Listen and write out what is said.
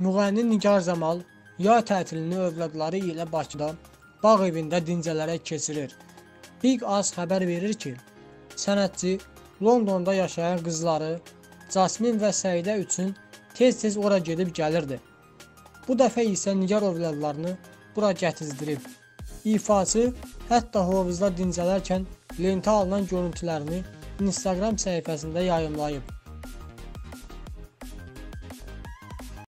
Müğənni Nigar Zamal yay tətilini övladları ilə Bakıda Bağ evində dincələrək keçirir. Big Az xəbər verir ki, sənətçi Londonda yaşayan qızları Jasmine və Səydə üçün tez-tez ora gedib gəlirdi. Bu dəfə isə Nigar övladlarını bura gətizdirib. İfaçı hətta hovuzda dincələrkən lentə alınan görüntülərini Instagram səhifəsində yayımlayıb.